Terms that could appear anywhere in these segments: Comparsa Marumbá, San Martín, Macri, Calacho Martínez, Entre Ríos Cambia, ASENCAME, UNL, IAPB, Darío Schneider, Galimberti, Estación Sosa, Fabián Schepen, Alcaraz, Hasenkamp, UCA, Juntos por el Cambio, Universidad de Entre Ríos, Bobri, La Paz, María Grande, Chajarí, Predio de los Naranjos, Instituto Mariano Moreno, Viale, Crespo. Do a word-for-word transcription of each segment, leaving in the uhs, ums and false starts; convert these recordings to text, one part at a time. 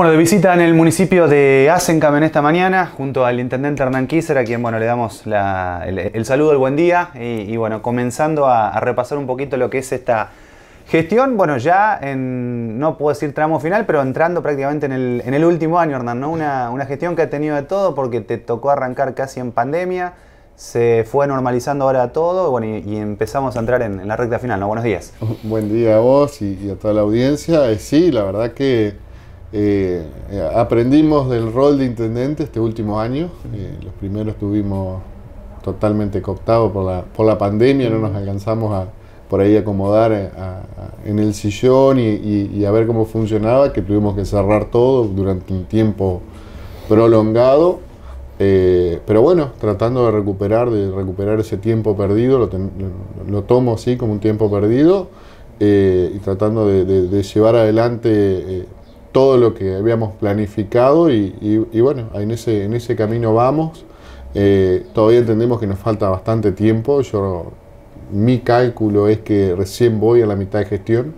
Bueno, de visita en el municipio de ASENCAME en esta mañana, junto al intendente Hernán Kisser, a quien bueno, le damos la, el, el saludo, el buen día, y, y bueno, comenzando a, a repasar un poquito lo que es esta gestión, bueno, ya en, no puedo decir tramo final, pero entrando prácticamente en el, en el último año, Hernán, ¿no? Una, una gestión que ha tenido de todo, porque te tocó arrancar casi en pandemia, se fue normalizando ahora todo, bueno, y, y empezamos a entrar en, en la recta final, ¿no? Buenos días. Buen día a vos y, y a toda la audiencia. Eh, sí, la verdad que... Eh, eh, aprendimos del rol de intendente este último año. Eh, los primeros estuvimos totalmente cooptados por la, por la pandemia, no nos alcanzamos a por ahí acomodar a, a, en el sillón y, y, y a ver cómo funcionaba, que tuvimos que cerrar todo durante un tiempo prolongado, eh, pero bueno, tratando de recuperar, de recuperar ese tiempo perdido, lo, ten, lo tomo así como un tiempo perdido, eh, y tratando de, de, de llevar adelante eh, todo lo que habíamos planificado y, y, y bueno, en ese, en ese camino vamos. Eh, todavía entendemos que nos falta bastante tiempo. Yo, mi cálculo es que recién voy a la mitad de gestión.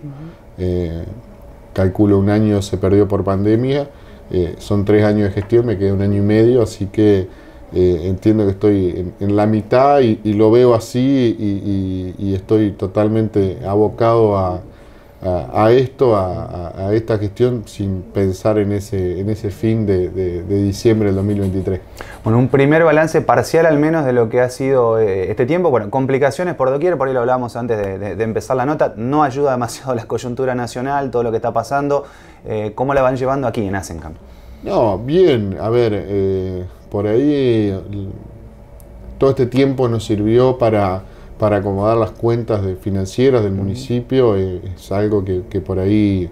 Eh, calculo un año se perdió por pandemia. Eh, son tres años de gestión, me queda un año y medio, así que eh, entiendo que estoy en, en la mitad y, y lo veo así y, y, y estoy totalmente abocado a... A, a esto, a, a esta gestión, sin pensar en ese, en ese fin de, de, de diciembre del dos mil veintitrés. Bueno, un primer balance parcial al menos de lo que ha sido eh, este tiempo. Bueno, complicaciones por doquier, por ahí lo hablábamos antes de, de, de empezar la nota. No ayuda demasiado la coyuntura nacional, todo lo que está pasando. Eh, ¿Cómo la van llevando aquí en ASENCAME? No, bien. A ver, eh, por ahí todo este tiempo nos sirvió para... para acomodar las cuentas de financieras del municipio. Eh, es algo que, que por ahí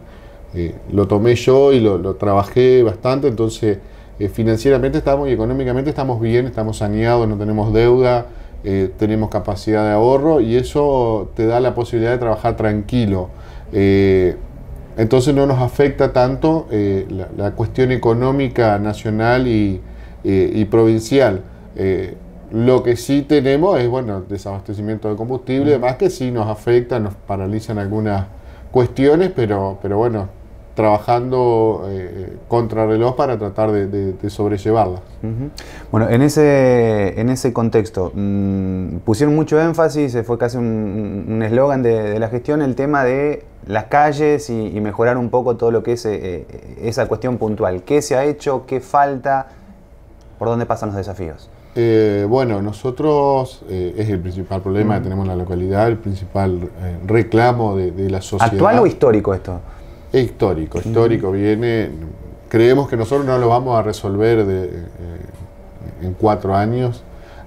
eh, lo tomé yo y lo, lo trabajé bastante, entonces eh, financieramente estamos y económicamente estamos bien, estamos saneados, no tenemos deuda, eh, tenemos capacidad de ahorro y eso te da la posibilidad de trabajar tranquilo. Eh, entonces no nos afecta tanto eh, la, la cuestión económica nacional y, eh, y provincial. Eh, Lo que sí tenemos es, bueno, desabastecimiento de combustible, uh-huh. Además que sí nos afecta, nos paralizan algunas cuestiones, pero, pero bueno, trabajando eh, contrarreloj para tratar de, de, de sobrellevarlas. Uh-huh. Bueno, en ese, en ese contexto, mmm, pusieron mucho énfasis, fue casi un eslogan de, de la gestión, el tema de las calles y, y mejorar un poco todo lo que es eh, esa cuestión puntual. ¿Qué se ha hecho? ¿Qué falta? ¿Por dónde pasan los desafíos? Eh, bueno, nosotros eh, es el principal problema que tenemos en la localidad, el principal eh, reclamo de, de la sociedad. ¿Actual o histórico esto? Es histórico, histórico. Mm. Viene, creemos que nosotros no lo vamos a resolver de, eh, en cuatro años,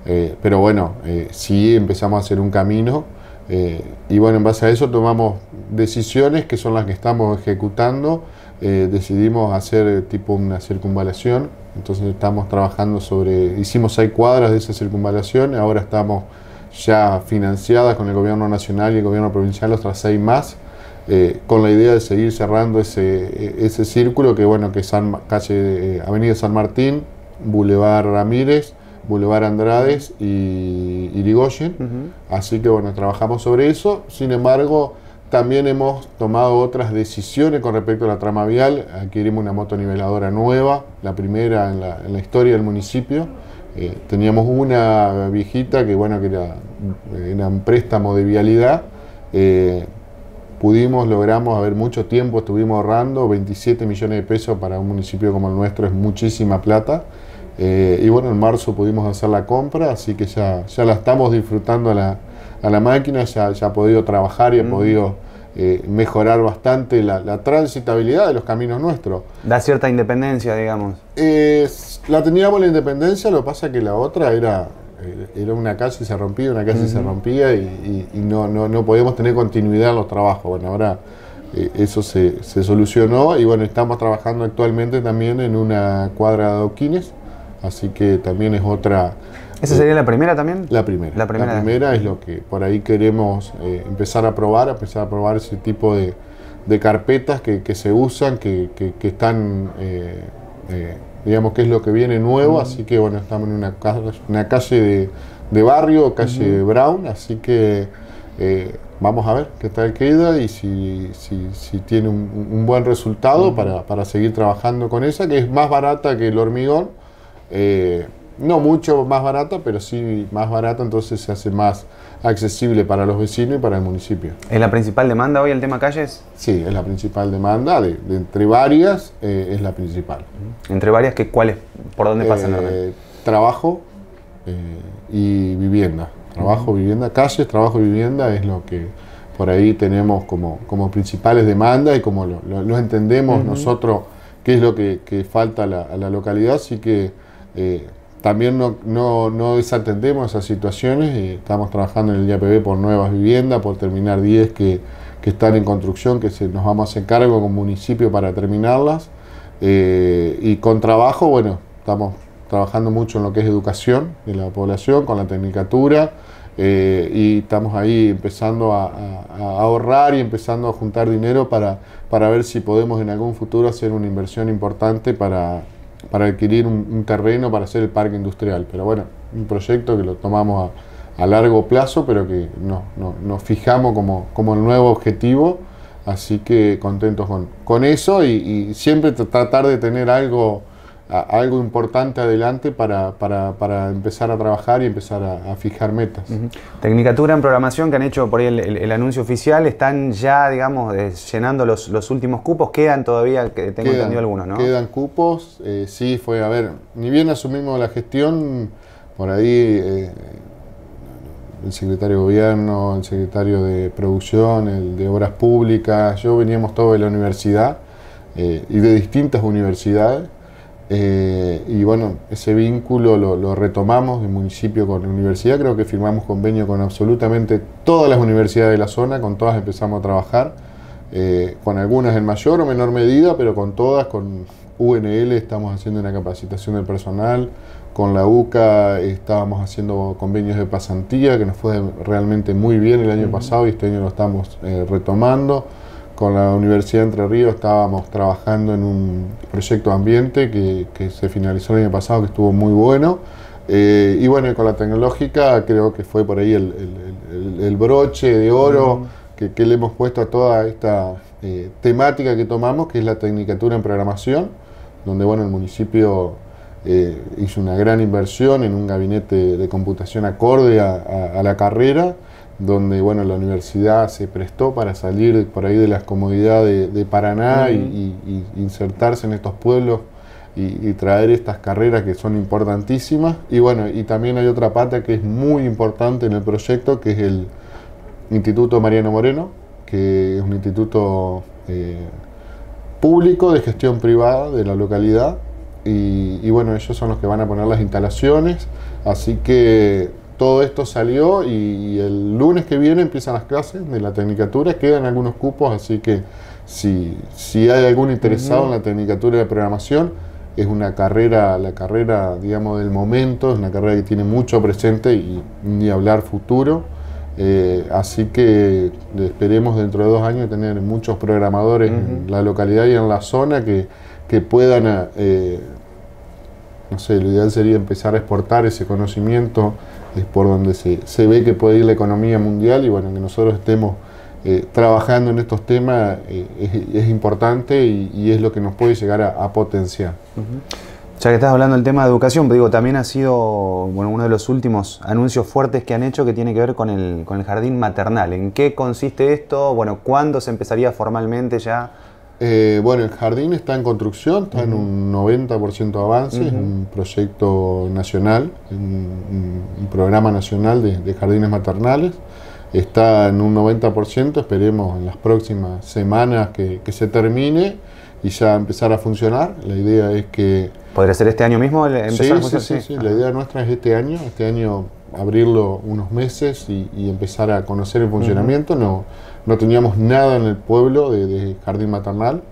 eh, pero bueno, eh, sí empezamos a hacer un camino eh, y bueno, en base a eso tomamos decisiones que son las que estamos ejecutando. Eh, decidimos hacer tipo una circunvalación, entonces estamos trabajando sobre, hicimos seis cuadras de esa circunvalación, ahora estamos ya financiadas con el gobierno nacional y el gobierno provincial otras seis más, eh, con la idea de seguir cerrando ese, ese círculo que bueno, que San, calle, eh, Avenida San Martín, Boulevard Ramírez, Boulevard Andrades y Irigoyen, uh-huh. Así que bueno, trabajamos sobre eso, sin embargo también hemos tomado otras decisiones con respecto a la trama vial. Adquirimos una motoniveladora nueva, la primera en la, en la historia del municipio. Eh, teníamos una viejita que, bueno, que era, era un préstamo de vialidad. Eh, pudimos, logramos, a ver, mucho tiempo estuvimos ahorrando, veintisiete millones de pesos para un municipio como el nuestro es muchísima plata. Eh, y bueno, en marzo pudimos hacer la compra, así que ya, ya la estamos disfrutando a la, a la máquina, ya, ya ha podido trabajar y mm. ha podido eh, mejorar bastante la, la transitabilidad de los caminos nuestros. Da cierta independencia, digamos. Eh, la teníamos la independencia, lo que pasa que la otra era, era una calle y se rompía, una calle mm. se rompía y, y, y no, no, no podíamos tener continuidad en los trabajos. Bueno, ahora eh, eso se, se solucionó y bueno, estamos trabajando actualmente también en una cuadra de adoquines. Así que también es otra... ¿Esa sería eh, la primera también? La primera. La primera, la primera es lo que por ahí queremos eh, empezar a probar, empezar a probar ese tipo de, de carpetas que, que se usan, que, que, que están, eh, eh, digamos que es lo que viene nuevo, uh-huh. Así que bueno, estamos en una, una calle de, de barrio, calle uh-huh. Brown, así que eh, vamos a ver qué tal queda y si, si, si tiene un, un buen resultado uh-huh. para, para seguir trabajando con esa, que es más barata que el hormigón, eh, no mucho más barata, pero sí más barata, entonces se hace más accesible para los vecinos y para el municipio. ¿Es la principal demanda hoy el tema calles? Sí, es la principal demanda, de, de entre varias eh, es la principal. ¿Entre varias que cuáles? ¿Por dónde pasan? Eh, trabajo eh, y vivienda. Trabajo, vivienda, calles, trabajo y vivienda es lo que por ahí tenemos como, como principales demandas y como lo, lo, lo entendemos uh-huh. nosotros, qué es lo que, que falta a la, a la localidad, así que eh, también no, no, no desatendemos esas situaciones y estamos trabajando en el I A P B por nuevas viviendas, por terminar diez que, que están en construcción, que se, nos vamos a hacer cargo como municipio para terminarlas, eh, y con trabajo, bueno, estamos trabajando mucho en lo que es educación de la población, con la tecnicatura, eh, y estamos ahí empezando a, a, a ahorrar y empezando a juntar dinero para, para ver si podemos en algún futuro hacer una inversión importante para, para adquirir un, un terreno para hacer el parque industrial. Pero bueno, un proyecto que lo tomamos a, a largo plazo, pero que no, no, nos fijamos como, como el nuevo objetivo, así que contentos con, con eso y, y siempre tratar de tener algo... A algo importante adelante para, para, para empezar a trabajar y empezar a, a fijar metas. Uh-huh. Tecnicatura en programación que han hecho por ahí el, el, el anuncio oficial, están ya, digamos, eh, llenando los, los últimos cupos, quedan todavía, que tengo quedan, entendido algunos, ¿no? Quedan cupos, eh, sí, fue, a ver, ni bien asumimos la gestión, por ahí eh, el secretario de gobierno, el secretario de producción, el de obras públicas, yo veníamos todos de la universidad eh, y de distintas universidades. Eh, y bueno, ese vínculo lo, lo retomamos del municipio con la universidad, creo que firmamos convenio con absolutamente todas las universidades de la zona, con todas empezamos a trabajar, eh, con algunas en mayor o menor medida, pero con todas, con U N L estamos haciendo una capacitación del personal, con la U C A estábamos haciendo convenios de pasantía, que nos fue realmente muy bien el año pasado y este año lo estamos eh, retomando. Con la Universidad de Entre Ríos estábamos trabajando en un proyecto ambiente que, que se finalizó el año pasado, que estuvo muy bueno. Eh, y bueno, con la tecnológica creo que fue por ahí el, el, el, el broche de oro mm. que, que le hemos puesto a toda esta eh, temática que tomamos, que es la tecnicatura en programación, donde bueno, el municipio eh, hizo una gran inversión en un gabinete de computación acorde a, a, a la carrera, donde bueno, la universidad se prestó para salir por ahí de las comodidades de, de Paraná uh-huh. y, y insertarse en estos pueblos y, y traer estas carreras que son importantísimas. Y bueno, y también hay otra pata que es muy importante en el proyecto, que es el Instituto Mariano Moreno, que es un instituto eh, público de gestión privada de la localidad. Y, y bueno, ellos son los que van a poner las instalaciones, así que... Todo esto salió y el lunes que viene empiezan las clases de la tecnicatura, quedan algunos cupos, así que si, si hay algún interesado uh-huh. en la tecnicatura de programación, es una carrera, la carrera digamos del momento, es una carrera que tiene mucho presente y ni hablar futuro, eh, así que esperemos dentro de dos años tener muchos programadores uh-huh. en la localidad y en la zona que, que puedan, eh, no sé, lo ideal sería empezar a exportar ese conocimiento. Es por donde se, se ve que puede ir la economía mundial y bueno, que nosotros estemos eh, trabajando en estos temas eh, es, es importante y, y es lo que nos puede llegar a, a potenciar. Uh-huh. Ya que estás hablando del tema de educación, digo, también ha sido bueno, uno de los últimos anuncios fuertes que han hecho que tiene que ver con el, con el jardín maternal. ¿En qué consiste esto? Bueno, ¿cuándo se empezaría formalmente ya? Eh, bueno, el jardín está en construcción, está uh-huh. en un noventa por ciento avance, uh-huh. es un proyecto nacional, un, un programa nacional de, de jardines maternales, está en un noventa por ciento, esperemos en las próximas semanas que, que se termine y ya empezar a funcionar. La idea es que... ¿Podría ser este año mismo? El empezar sí, a funcionar? Sí, sí, sí. Ah. La idea nuestra es este año, este año abrirlo unos meses y, y empezar a conocer el funcionamiento, uh-huh. no... No teníamos nada en el pueblo de, de jardín maternal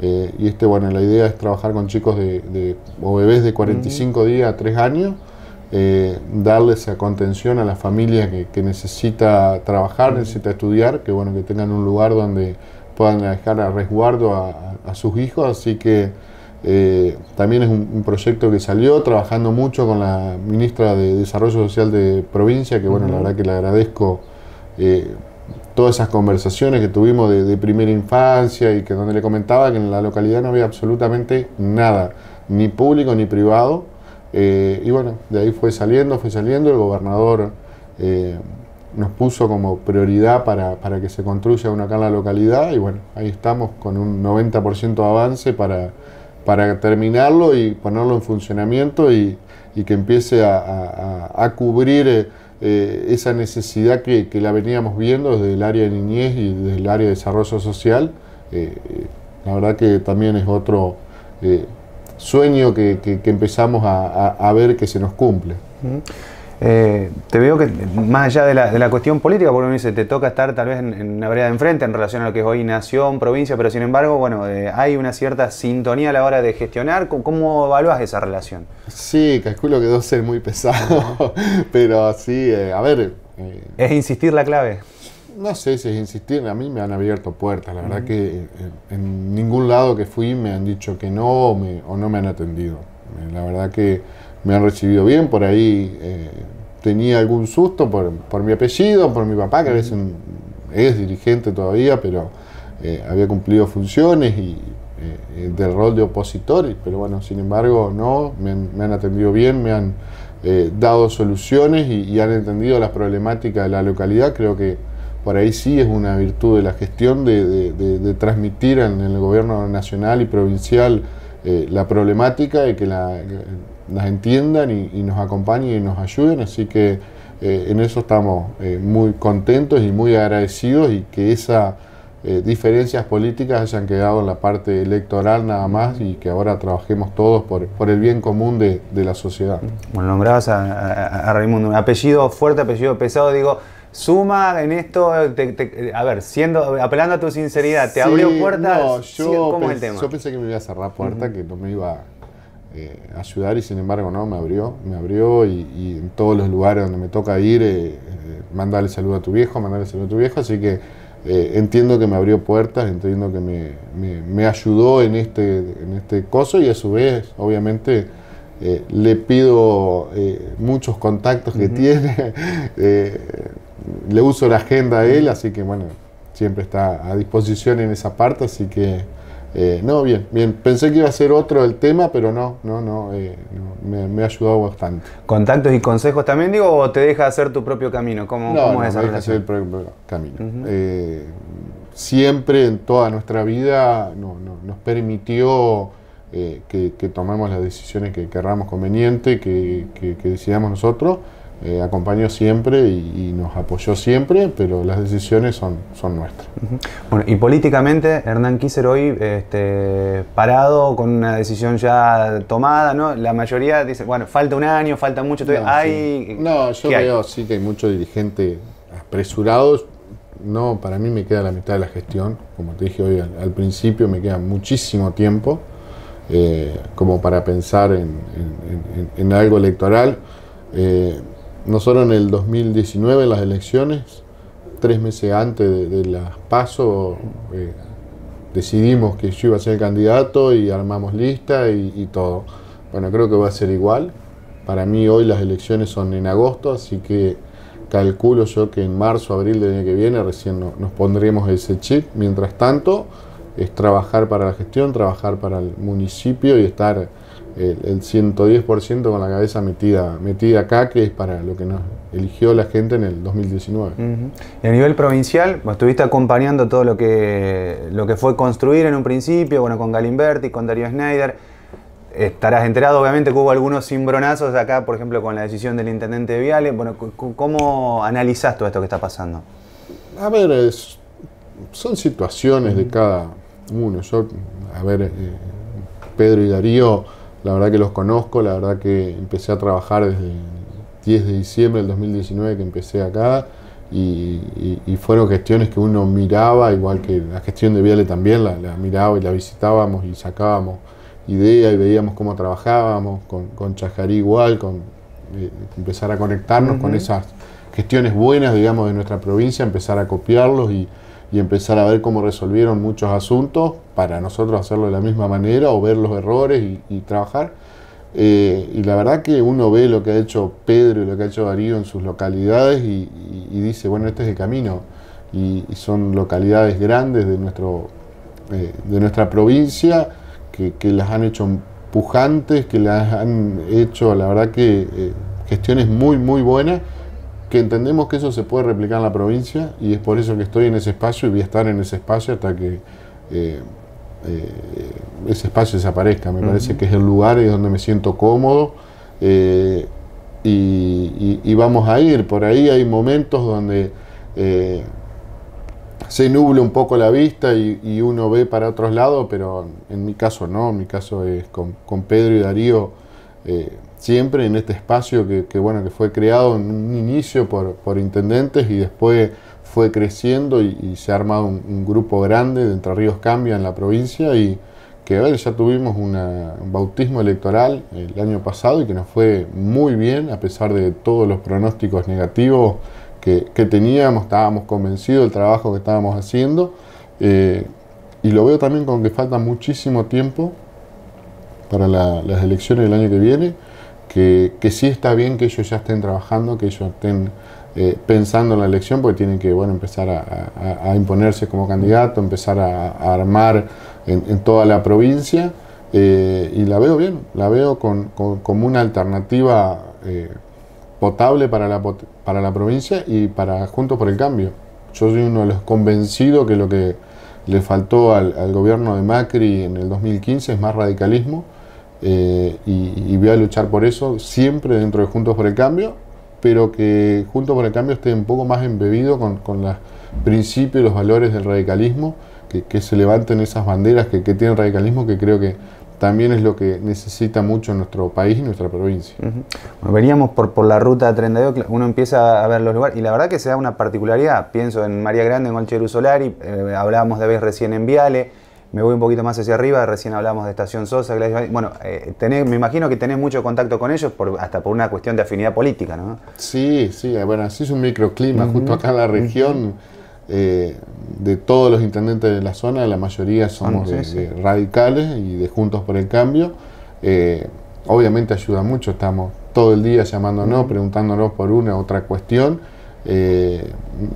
eh, y este, bueno, la idea es trabajar con chicos de, de, o bebés de cuarenta y cinco uh-huh. días a tres años, eh, darles a contención a la familia que, que necesita trabajar, uh-huh. necesita estudiar, que bueno, que tengan un lugar donde puedan dejar a resguardo a, a sus hijos, así que eh, también es un, un proyecto que salió trabajando mucho con la ministra de Desarrollo Social de provincia, que bueno, uh-huh. la verdad que le agradezco eh, todas esas conversaciones que tuvimos de, de primera infancia, y que donde le comentaba que en la localidad no había absolutamente nada, ni público ni privado, eh, y bueno, de ahí fue saliendo, fue saliendo, el gobernador eh, nos puso como prioridad para, para que se construya uno acá en la localidad, y bueno, ahí estamos con un noventa por ciento de avance para, para terminarlo y ponerlo en funcionamiento, y, y que empiece a, a, a cubrir eh, Eh, esa necesidad que, que la veníamos viendo desde el área de niñez y desde el área de desarrollo social. Eh, la verdad que también es otro eh, sueño que, que, que empezamos a, a, a ver que se nos cumple. Eh, te veo que más allá de la, de la cuestión política, porque uno dice, te toca estar tal vez en, en una vereda de enfrente en relación a lo que es hoy nación, provincia, pero sin embargo, bueno, eh, hay una cierta sintonía a la hora de gestionar. ¿Cómo, cómo evaluás esa relación? Sí, calculo que debo ser muy pesado, pero sí, eh, a ver... Eh, ¿es insistir la clave? No sé si es insistir, a mí me han abierto puertas, la verdad uh-huh. que eh, en ningún lado que fui me han dicho que no o, me, o no me han atendido, la verdad que... me han recibido bien, por ahí eh, tenía algún susto por, por mi apellido, por mi papá, que a veces es dirigente todavía, pero eh, había cumplido funciones y eh, del rol de opositor, pero bueno, sin embargo, no, me, me han atendido bien, me han eh, dado soluciones y, y han entendido las problemáticas de la localidad. Creo que por ahí sí es una virtud de la gestión de, de, de, de transmitir en el gobierno nacional y provincial eh, la problemática y que la... Que, las entiendan y, y nos acompañen y nos ayuden, así que eh, en eso estamos eh, muy contentos y muy agradecidos, y que esas eh, diferencias políticas hayan quedado en la parte electoral nada más, y que ahora trabajemos todos por, por el bien común de, de la sociedad. Bueno, nombrabas a, a, a Raimundo, apellido fuerte, apellido pesado, digo... Suma en esto, te, te, a ver, siendo apelando a tu sinceridad, ¿te sí, abrió puertas? No, yo, ¿cómo es el tema? Yo pensé que me iba a cerrar puertas, uh-huh. que no me iba a... Eh, ayudar, y sin embargo no, me abrió, me abrió y, y en todos los lugares donde me toca ir, eh, eh, mandarle saludo a tu viejo, mandarle saludo a tu viejo, así que eh, entiendo que me abrió puertas, entiendo que me, me, me ayudó en este, en este coso, y a su vez, obviamente, eh, le pido eh, muchos contactos que uh-huh. tiene, eh, le uso la agenda a él, así que bueno, siempre está a disposición en esa parte, así que... Eh, no, bien, bien. Pensé que iba a ser otro el tema, pero no, no, no, eh, no me, me ha ayudado bastante. ¿Contactos y consejos también, digo, o te deja hacer tu propio camino? ¿Cómo, no, cómo no, es esa me deja hacer el propio camino. Uh-huh. eh, siempre en toda nuestra vida no, no, nos permitió eh, que, que tomemos las decisiones que querramos conveniente, que, que, que decidamos nosotros. Eh, acompañó siempre y, y nos apoyó siempre, pero las decisiones son, son nuestras. Bueno, y políticamente, Hernán Kisser hoy este, parado, con una decisión ya tomada, ¿no? La mayoría dice, bueno, falta un año, falta mucho, todavía no, hay... Sí. No, yo veo, hay? sí que hay muchos dirigentes apresurados. No, para mí me queda la mitad de la gestión, como te dije hoy al, al principio, me queda muchísimo tiempo eh, como para pensar en, en, en, en algo electoral. Eh, Nosotros en el dos mil diecinueve, en las elecciones, tres meses antes de, de las PASO, eh, decidimos que yo iba a ser el candidato y armamos lista y, y todo. Bueno, creo que va a ser igual. Para mí hoy las elecciones son en agosto, así que calculo yo que en marzo, abril del año que viene recién no, nos pondremos ese chip. Mientras tanto, es trabajar para la gestión, trabajar para el municipio y estar... El, el ciento diez por ciento con la cabeza metida, metida acá, que es para lo que nos eligió la gente en el dos mil diecinueve. Uh-huh. Y a nivel provincial, pues, estuviste acompañando todo lo que, lo que fue construir en un principio, bueno, con Galimberti, con Darío Schneider. Estarás enterado, obviamente, que hubo algunos cimbronazos acá, por ejemplo, con la decisión del intendente de Viale. Bueno, ¿cómo analizás todo esto que está pasando? A ver, es, son situaciones de cada uno. Yo, a ver, eh, Pedro y Darío... La verdad que los conozco, la verdad que empecé a trabajar desde el diez de diciembre del dos mil diecinueve que empecé acá y, y, y fueron gestiones que uno miraba, igual que la gestión de Viale también, la, la miraba y la visitábamos y sacábamos ideas y veíamos cómo trabajábamos, con, con Chajarí igual, con eh, empezar a conectarnos uh-huh. con esas gestiones buenas, digamos, de nuestra provincia, empezar a copiarlos y... y empezar a ver cómo resolvieron muchos asuntos para nosotros hacerlo de la misma manera o ver los errores y, y trabajar. Eh, y la verdad que uno ve lo que ha hecho Pedro y lo que ha hecho Darío en sus localidades y, y, y dice, bueno, este es el camino. y, y son localidades grandes de, nuestro, eh, de nuestra provincia que, que las han hecho pujantes, que las han hecho, la verdad que eh, gestiones muy, muy buenas, que entendemos que eso se puede replicar en la provincia, y es por eso que estoy en ese espacio y voy a estar en ese espacio hasta que eh, eh, ese espacio desaparezca. Me [S2] Uh-huh. [S1] Parece que es el lugar donde me siento cómodo, eh, y, y, y vamos a ir. Por ahí hay momentos donde eh, se nubla un poco la vista y, y uno ve para otros lados, pero en mi caso no, en mi caso es con, con Pedro y Darío, eh, siempre en este espacio que, que, bueno, que fue creado en un inicio por, por intendentes y después fue creciendo y, y se ha armado un, un grupo grande de Entre Ríos Cambia en la provincia, y que a ver, ya tuvimos una, un bautismo electoral el año pasado y que nos fue muy bien a pesar de todos los pronósticos negativos que, que teníamos. Estábamos convencidos del trabajo que estábamos haciendo, eh, y lo veo también con que falta muchísimo tiempo para la, las elecciones del año que viene. Que, que sí está bien que ellos ya estén trabajando, que ellos estén eh, pensando en la elección, porque tienen que, bueno, empezar a, a, a imponerse como candidato, empezar a, a armar en, en toda la provincia, eh, y la veo bien, la veo con, con, como una alternativa eh, potable para la, para la provincia y para Juntos por el Cambio. Yo soy uno de los convencidos que lo que le faltó al, al gobierno de Macri en el dos mil quince es más radicalismo. Eh, y, y voy a luchar por eso siempre dentro de Juntos por el Cambio, pero que Juntos por el Cambio esté un poco más embebido con, con los principios y los valores del radicalismo, que, que se levanten esas banderas que, que tiene el radicalismo, que creo que también es lo que necesita mucho nuestro país y nuestra provincia. Uh-huh. Bueno, veníamos por, por la ruta treinta y dos, uno empieza a ver los lugares, y la verdad que se da una particularidad. Pienso en María Grande, en Golcherú Solari, eh, hablábamos de vez recién en Viale. Me voy un poquito más hacia arriba, recién hablamos de Estación Sosa. Bueno, eh, tenés, me imagino que tenés mucho contacto con ellos, por, hasta por una cuestión de afinidad política, ¿no? Sí, sí, bueno, así es un microclima. Uh-huh. Justo acá en la región, eh, de todos los intendentes de la zona, la mayoría somos ah, no, sí, de, sí. de radicales y de Juntos por el Cambio. Eh, obviamente ayuda mucho, estamos todo el día llamándonos, uh-huh. preguntándonos por una u otra cuestión. Eh,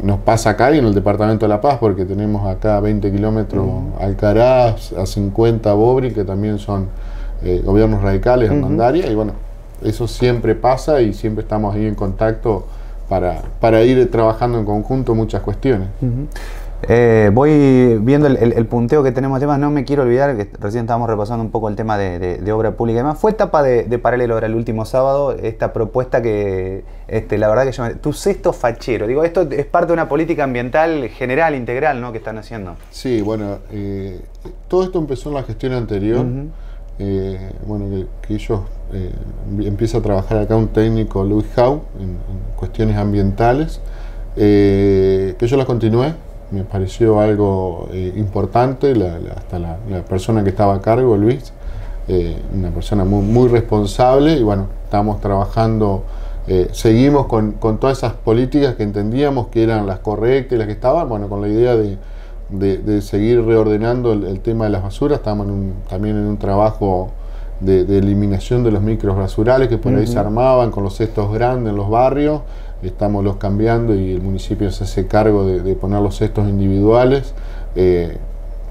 nos pasa acá y en el departamento de La Paz, porque tenemos acá veinte kilómetros uh-huh. Alcaraz, a cincuenta Bobri, que también son eh, gobiernos radicales, uh-huh. hermandarias, y bueno, eso siempre pasa y siempre estamos ahí en contacto para, para ir trabajando en conjunto muchas cuestiones. Uh-huh. Eh, voy viendo el, el, el punteo que tenemos temas. No me quiero olvidar que recién estábamos repasando un poco el tema de, de, de obra pública y demás. Fue etapa de, de paralelo ahora el último sábado, esta propuesta que, este, la verdad que yo, tu sexto fachero. Digo, esto es parte de una política ambiental general, integral, ¿no? Que están haciendo. Sí, bueno, eh, todo esto empezó en la gestión anterior. Uh-huh. eh, bueno, que, que ellos eh, empieza a trabajar acá un técnico, Luis Howe, en, en cuestiones ambientales, eh, que yo las continué. Me pareció algo eh, importante, la, la, hasta la, la persona que estaba a cargo, Luis, eh, una persona muy, muy responsable, y bueno, estamos trabajando, eh, seguimos con, con todas esas políticas que entendíamos que eran las correctas y las que estaban, bueno, con la idea de, de, de seguir reordenando el, el tema de las basuras. Estamos en un, también en un trabajo de, de eliminación de los micros basurales que por [S2] Uh-huh. [S1] Ahí se armaban con los cestos grandes en los barrios. Estamos los cambiando y el municipio se hace cargo de, de poner los cestos individuales, eh,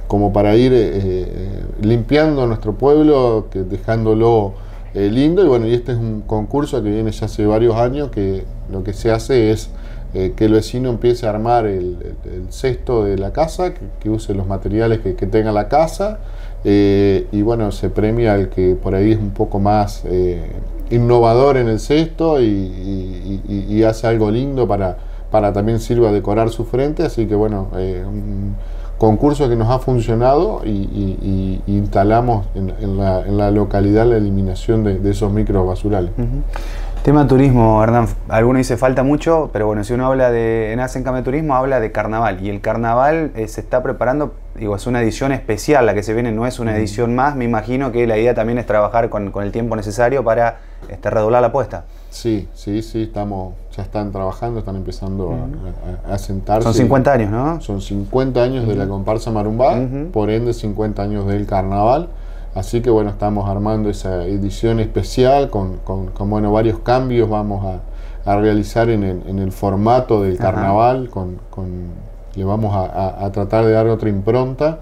como para ir eh, limpiando nuestro pueblo, que, dejándolo eh, lindo. Y bueno, y este es un concurso que viene ya hace varios años, que lo que se hace es eh, que el vecino empiece a armar el, el cesto de la casa, que, que use los materiales que, que tenga la casa, eh, y bueno, se premia el que por ahí es un poco más... Eh, innovador en el cesto y, y, y, y hace algo lindo para, para también sirva decorar su frente. Así que bueno, eh, un concurso que nos ha funcionado y, y, y instalamos en, en, la, en la localidad la eliminación de, de esos micros basurales. Uh-huh. Tema turismo, Hernán, alguno dice falta mucho, pero bueno, si uno habla de, en ASENCAME Turismo habla de carnaval, y el carnaval eh, se está preparando, digo, es una edición especial la que se viene, no es una edición más, me imagino que la idea también es trabajar con, con el tiempo necesario para este, redoblar la apuesta. Sí, sí, sí, estamos, ya están trabajando, están empezando uh-huh. a, a sentarse. Son cincuenta años, ¿no? Son cincuenta años uh-huh. de la comparsa Marumbá, uh-huh. por ende cincuenta años del carnaval. Así que bueno, estamos armando esa edición especial con, con, con bueno, varios cambios vamos a, a realizar en el, en el formato del carnaval, con, con le vamos a, a, a tratar de dar otra impronta,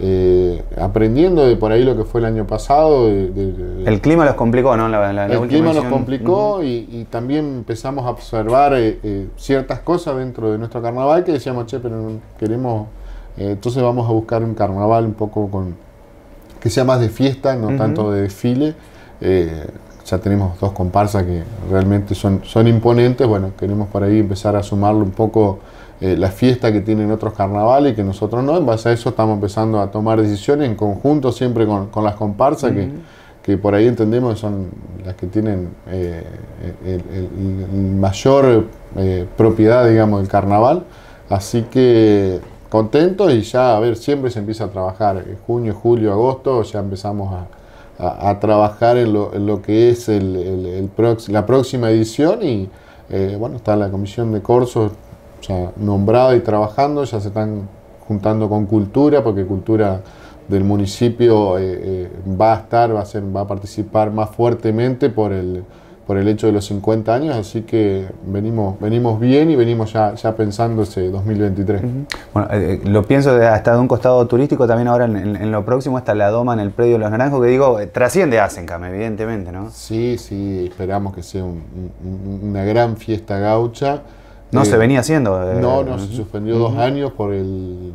eh, aprendiendo de por ahí lo que fue el año pasado. De, de, de, el clima los complicó, ¿no? La, la, la el clima nos complicó, uh-huh. y, y también empezamos a observar eh, eh, ciertas cosas dentro de nuestro carnaval que decíamos, che, pero queremos, eh, entonces vamos a buscar un carnaval un poco con que sea más de fiesta, no uh-huh. tanto de desfile. Eh, ya tenemos dos comparsas que realmente son, son imponentes. Bueno, queremos por ahí empezar a sumarle un poco eh, la fiesta que tienen otros carnavales y que nosotros no. En base a eso estamos empezando a tomar decisiones en conjunto siempre con, con las comparsas, uh-huh. que, que por ahí entendemos que son las que tienen eh, el, el, el mayor eh, propiedad, digamos, del carnaval. Así que contentos, y ya, a ver, siempre se empieza a trabajar. En junio, julio, agosto ya empezamos a A, a trabajar en lo, en lo que es el, el, el prox, la próxima edición, y eh, bueno, está la comisión de corsos ya nombrada y trabajando, ya se están juntando con Cultura, porque Cultura del municipio eh, eh, va a estar, va a ser, va a participar más fuertemente por el, por el hecho de los cincuenta años, así que venimos, venimos bien y venimos ya, ya pensando ese dos mil veintitrés. Uh-huh. Bueno, eh, lo pienso hasta de un costado turístico también ahora en, en, en lo próximo, hasta la doma en el Predio de los Naranjos, que digo, trasciende a ASENCAME, evidentemente, ¿no? Sí, sí, esperamos que sea un, un, una gran fiesta gaucha. ¿No eh, se venía haciendo? Eh, no, no, uh-huh. se suspendió uh-huh. dos años por, el,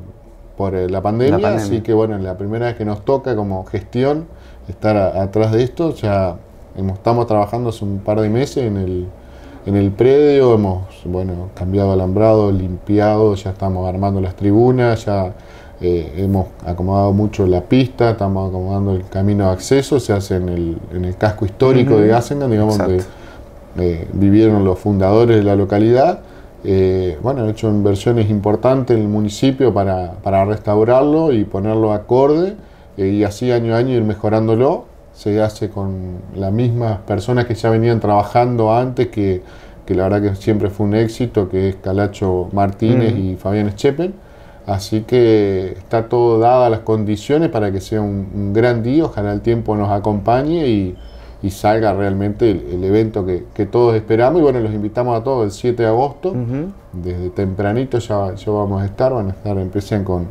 por el, la, pandemia, la pandemia, así que bueno, la primera vez que nos toca como gestión estar a, atrás de esto, ya... Estamos trabajando hace un par de meses en el, en el predio, hemos bueno, cambiado alambrado, limpiado, ya estamos armando las tribunas, ya eh, hemos acomodado mucho la pista, estamos acomodando el camino de acceso, se hace en el, en el casco histórico uh-huh. de Hasenkamp, digamos, donde eh, vivieron los fundadores de la localidad. Eh, bueno, han hecho inversiones importantes en el municipio para, para restaurarlo y ponerlo acorde, eh, y así año a año ir mejorándolo. Se hace con las mismas personas que ya venían trabajando antes, que, que la verdad que siempre fue un éxito, que es Calacho Martínez mm. y Fabián Schepen. Así que está todo dadas las condiciones para que sea un, un gran día, ojalá el tiempo nos acompañe y, y salga realmente el, el evento que, que todos esperamos. Y bueno, los invitamos a todos el siete de agosto, mm-hmm. desde tempranito ya, ya vamos a estar, van a estar, empiezan con,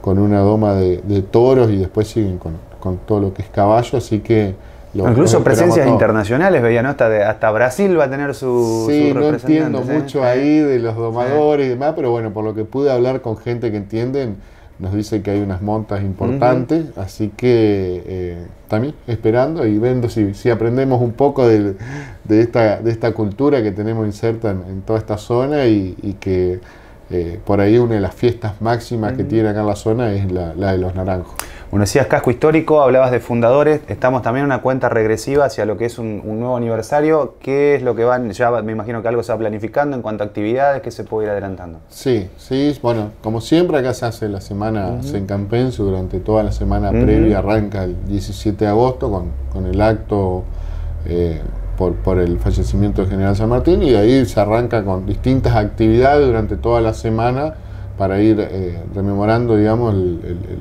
con una doma de, de toros y después siguen con... con todo lo que es caballo, así que... Lo, incluso presencias todo. Internacionales, veía, ¿no? Hasta, de, hasta Brasil va a tener su, sí, su representante. Sí, no entiendo ¿eh? mucho ahí de los domadores sí. y demás, pero bueno, por lo que pude hablar con gente que entienden, nos dice que hay unas montas importantes, uh-huh. así que eh, también esperando y viendo si, si aprendemos un poco de, de, esta, de esta cultura que tenemos inserta en, en toda esta zona y, y que eh, por ahí una de las fiestas máximas uh-huh. que tiene acá en la zona es la, la de los Naranjos. Bueno, decías casco histórico, hablabas de fundadores, estamos también en una cuenta regresiva hacia lo que es un, un nuevo aniversario. ¿Qué es lo que van? Ya me imagino que algo se va planificando en cuanto a actividades, que se puede ir adelantando. Sí, sí, bueno, como siempre acá se hace la semana ASENCAMPENSE, uh-huh. durante toda la semana uh-huh. previa, arranca el diecisiete de agosto con, con el acto eh, por, por el fallecimiento del general San Martín, y de ahí se arranca con distintas actividades durante toda la semana para ir eh, rememorando, digamos, el... el, el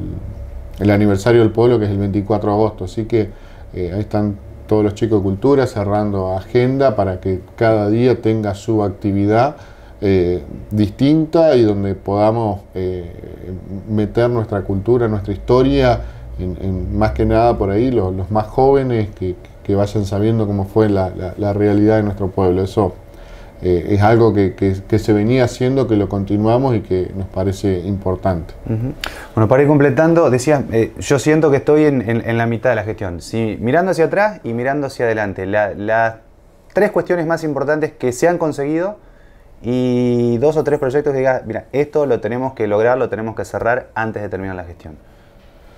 el aniversario del pueblo, que es el veinticuatro de agosto, así que eh, ahí están todos los chicos de Cultura cerrando agenda para que cada día tenga su actividad eh, distinta y donde podamos eh, meter nuestra cultura, nuestra historia, en, en, más que nada por ahí los, los más jóvenes que, que vayan sabiendo cómo fue la, la, la realidad de nuestro pueblo. Eso eh, es algo que, que, que se venía haciendo, que lo continuamos y que nos parece importante. Uh-huh. Bueno, para ir completando, decías, eh, yo siento que estoy en, en, en la mitad de la gestión. Si, mirando hacia atrás y mirando hacia adelante, la, las tres cuestiones más importantes que se han conseguido y dos o tres proyectos que digas, mira, esto lo tenemos que lograr, lo tenemos que cerrar antes de terminar la gestión.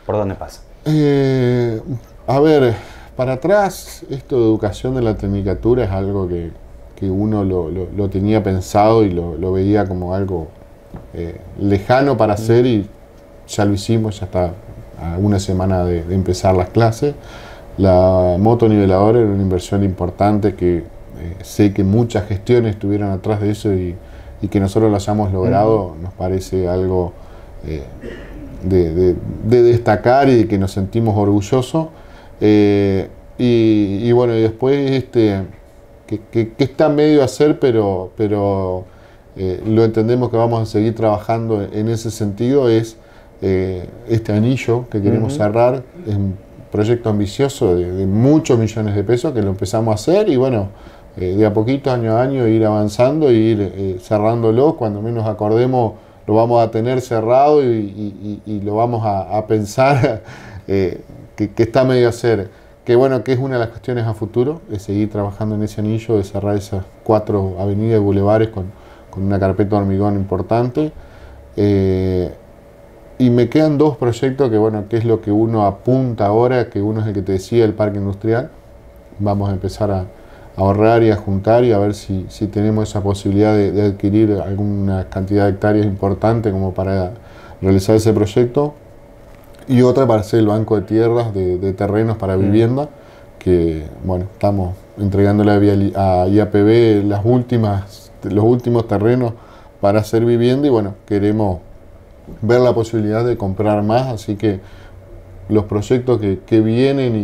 ¿Por dónde pasa? Eh, a ver, para atrás, esto de educación de la tecnicatura es algo que... que uno lo, lo, lo tenía pensado y lo, lo veía como algo eh, lejano para hacer, y ya lo hicimos, ya está a una semana de, de empezar las clases. La motoniveladora era una inversión importante que eh, sé que muchas gestiones estuvieron atrás de eso, y, y que nosotros lo hayamos logrado nos parece algo eh, de, de, de destacar y que nos sentimos orgullosos. Eh, y, y bueno, y después este... Que, que, que está medio a hacer, pero, pero eh, lo entendemos que vamos a seguir trabajando en ese sentido, es eh, este anillo que queremos uh-huh. cerrar, es un proyecto ambicioso de, de muchos millones de pesos que lo empezamos a hacer y bueno, eh, de a poquito, año a año, ir avanzando e ir eh, cerrándolo, cuando menos acordemos lo vamos a tener cerrado y, y, y, y lo vamos a, a pensar eh, que, que está medio a hacer. Que bueno, que es una de las cuestiones a futuro, es seguir trabajando en ese anillo, de cerrar esas cuatro avenidas y bulevares con, con una carpeta de hormigón importante. Eh, y me quedan dos proyectos que bueno, que es lo que uno apunta ahora, que uno es el que te decía, el parque industrial. Vamos a empezar a, a ahorrar y a juntar y a ver si, si tenemos esa posibilidad de, de adquirir alguna cantidad de hectáreas importante como para realizar ese proyecto. Y otra para hacer el banco de tierras, de, de terrenos para vivienda, que bueno, estamos entregándole a I A P B las últimas, los últimos terrenos para hacer vivienda y bueno, queremos ver la posibilidad de comprar más, así que los proyectos que, que vienen y,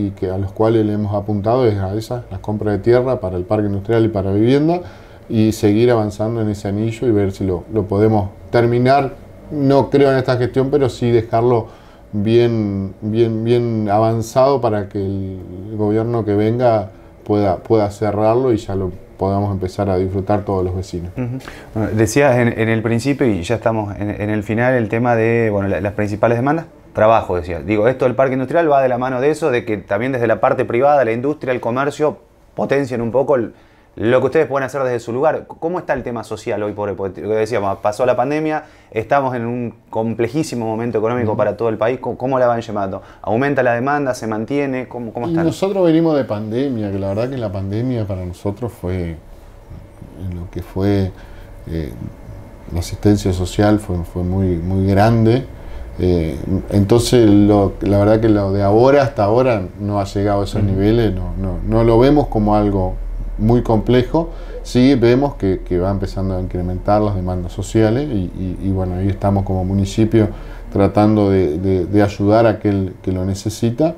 y, y que a los cuales le hemos apuntado es a esas, las compras de tierra para el parque industrial y para vivienda, y seguir avanzando en ese anillo y ver si lo, lo podemos terminar, no creo en esta gestión, pero sí dejarlo bien, bien, bien avanzado para que el gobierno que venga pueda, pueda cerrarlo y ya lo podamos empezar a disfrutar todos los vecinos. Uh-huh. Bueno, decías en, en el principio, y ya estamos en, en el final, el tema de bueno, la, las principales demandas. Trabajo, decías. Digo, esto del parque industrial va de la mano de eso, de que también desde la parte privada, la industria, el comercio, potencien un poco el, lo que ustedes pueden hacer desde su lugar. ¿Cómo está el tema social hoy por hoy? Porque decíamos, pasó la pandemia, estamos en un complejísimo momento económico uh-huh. para todo el país. ¿Cómo, cómo la van llevando? ¿Aumenta la demanda? ¿Se mantiene? ¿Cómo, cómo están? Nosotros venimos de pandemia, que la verdad que la pandemia para nosotros fue, en lo que fue eh, la asistencia social fue, fue muy, muy grande. Eh, entonces lo, la verdad que lo de ahora hasta ahora no ha llegado a esos uh-huh. niveles, no, no, no lo vemos como algo muy complejo, sí vemos que, que va empezando a incrementar las demandas sociales y, y, y bueno, ahí estamos como municipio tratando de, de, de ayudar a aquel que lo necesita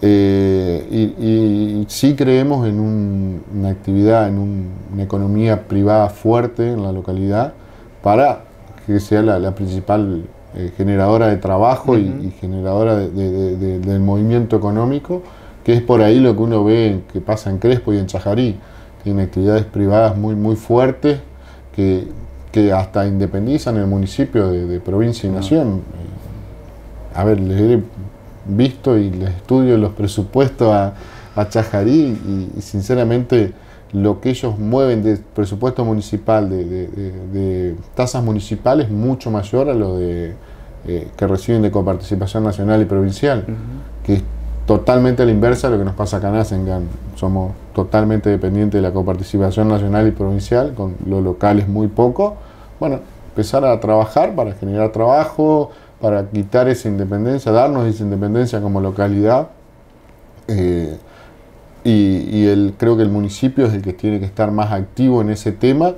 eh, y, y sí creemos en un, una actividad, en un, una economía privada fuerte en la localidad para que sea la, la principal eh, generadora de trabajo uh-huh. y, y generadora de, de, de, de, del movimiento económico, que es por ahí lo que uno ve que pasa en Crespo y en Chajarí. Tienen actividades privadas muy, muy fuertes que, que hasta independizan el municipio de, de provincia y nación. A ver, les he visto y les estudio los presupuestos a, a Chajarí y, y sinceramente lo que ellos mueven de presupuesto municipal, de, de, de, de tasas municipales, mucho mayor a lo de, eh, que reciben de coparticipación nacional y provincial. Uh-huh. que totalmente a la inversa de lo que nos pasa acá en ASENCAME. Somos totalmente dependientes de la coparticipación nacional y provincial, con lo local es muy poco. Bueno, empezar a trabajar para generar trabajo, para quitar esa independencia, darnos esa independencia como localidad. Eh, y y el, creo que el municipio es el que tiene que estar más activo en ese tema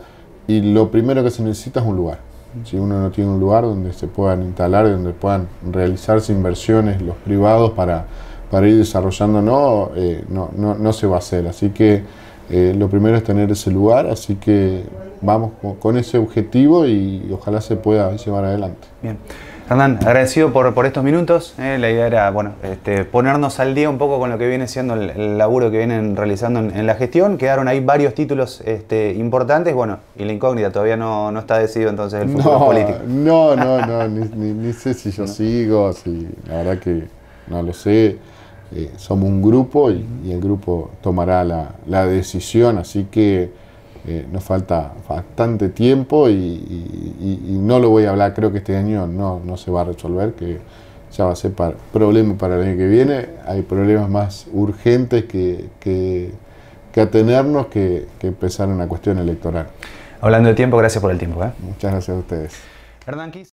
y lo primero que se necesita es un lugar. Si uno no tiene un lugar donde se puedan instalar, donde puedan realizarse inversiones los privados para... para ir desarrollando, no, eh, no, no, no se va a hacer. Así que eh, lo primero es tener ese lugar, así que vamos con ese objetivo y ojalá se pueda llevar adelante. Bien. Hernán, agradecido por, por estos minutos. Eh, la idea era bueno, este, ponernos al día un poco con lo que viene siendo el, el laburo que vienen realizando en, en la gestión. Quedaron ahí varios títulos este, importantes, bueno, y la incógnita todavía no, no está decidido entonces el futuro no, político. No, no, no, ni, ni, ni sé si yo no. sigo, si, la verdad que no lo sé. Eh, somos un grupo y, y el grupo tomará la, la decisión, así que eh, nos falta bastante tiempo y, y, y no lo voy a hablar, creo que este año no, no se va a resolver, que ya va a ser para, problema para el año que viene, hay problemas más urgentes que, que, que atenernos que, que empezar una cuestión electoral. Hablando de tiempo, gracias por el tiempo. ¿eh? Muchas gracias a ustedes. Hernán Kisser.